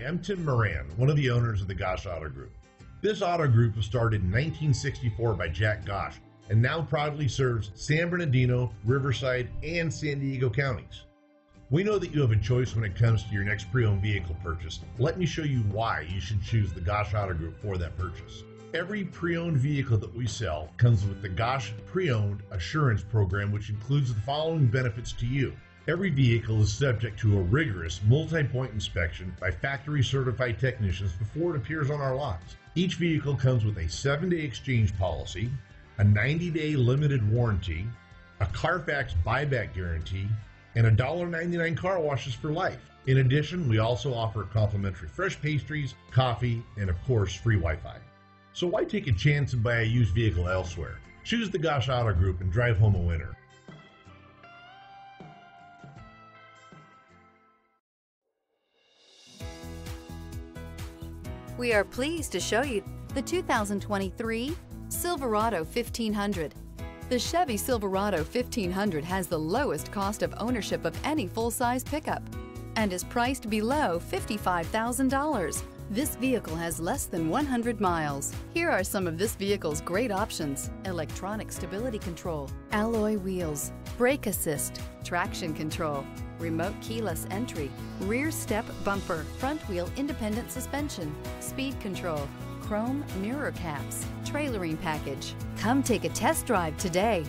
Hi, I'm Tim Moran, one of the owners of the Gosch Auto Group. This auto group was started in 1964 by Jack Gosch and now proudly serves San Bernardino, Riverside, and San Diego counties. We know that you have a choice when it comes to your next pre-owned vehicle purchase. Let me show you why you should choose the Gosch Auto Group for that purchase. Every pre-owned vehicle that we sell comes with the Gosch Pre-Owned Assurance Program, which includes the following benefits to you. Every vehicle is subject to a rigorous multi-point inspection by factory certified technicians before it appears on our lots. Each vehicle comes with a 7-day exchange policy, a 90-day limited warranty, a Carfax buyback guarantee, and a $1.99 car washes for life. In addition, we also offer complimentary fresh pastries, coffee, and of course, free Wi-Fi. So why take a chance and buy a used vehicle elsewhere? Choose the Gosch Auto Group and drive home a winner. We are pleased to show you the 2023 Silverado 1500. The Chevy Silverado 1500 has the lowest cost of ownership of any full-size pickup and is priced below $55,000. This vehicle has less than 100 miles. Here are some of this vehicle's great options: electronic stability control, alloy wheels, brake assist, traction control, remote keyless entry, rear step bumper, front wheel independent suspension, speed control, chrome mirror caps, trailering package. Come take a test drive today.